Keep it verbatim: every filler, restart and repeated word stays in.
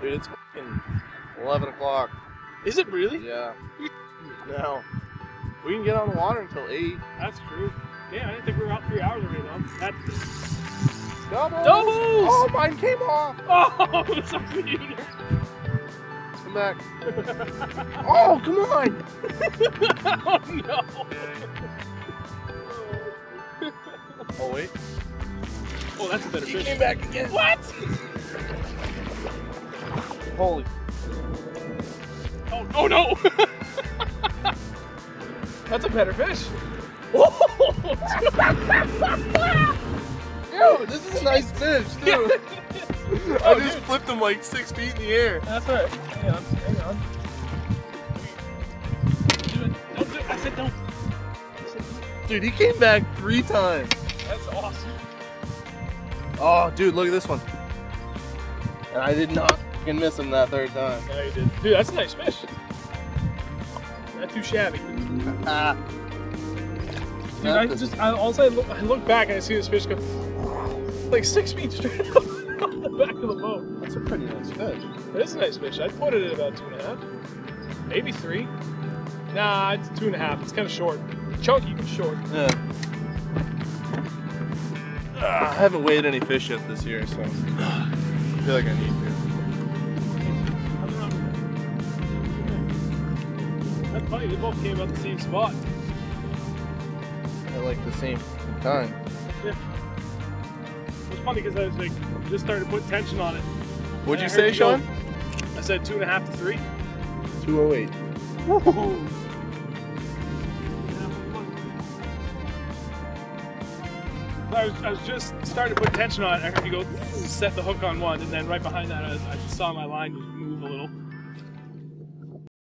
Dude, it's fucking eleven o'clock. Is it really? Yeah. No. We can get on the water until eight. That's true. Yeah, I didn't think we were out three hours already, though. That's doubles! Doubles! Oh, mine came off! Oh, it's a computer. Come back. Oh, come on! Oh, no! Oh, wait. Oh, that's a better fish. He came back again. What? Holy. Oh, oh no! That's a better fish. Whoa! Dude, this is a nice fish, too. Yeah. I oh, just dude. flipped him like six feet in the air. That's alright. Hang on, hang on. Do it. Don't do it. I said don't. I said don't. Dude, he came back three times. That's awesome. Oh, dude, look at this one. And I did not fucking miss him that third time. Yeah, you did. Dude, that's a nice fish. Not too shabby. Uh, dude, I just, I, also I look, I look back and I see this fish go like six feet straight off the back of the boat. That's a pretty nice fish. It is a nice fish. I'd put it at about two and a half. Maybe three. Nah, it's two and a half. It's kind of short. Chunky, but short. Yeah. I haven't weighed any fish yet this year, so I feel like I need to. That's funny, they both came out the same spot. At like the same time. Yeah. It was funny because I was like, just started to put tension on it. What'd you say, Sean? Go, I said two and a half to three. two oh eight. Woohoo! I was, I was just starting to put tension on it. I heard you go, set the hook on one, and then right behind that, I, I just saw my line just move a little.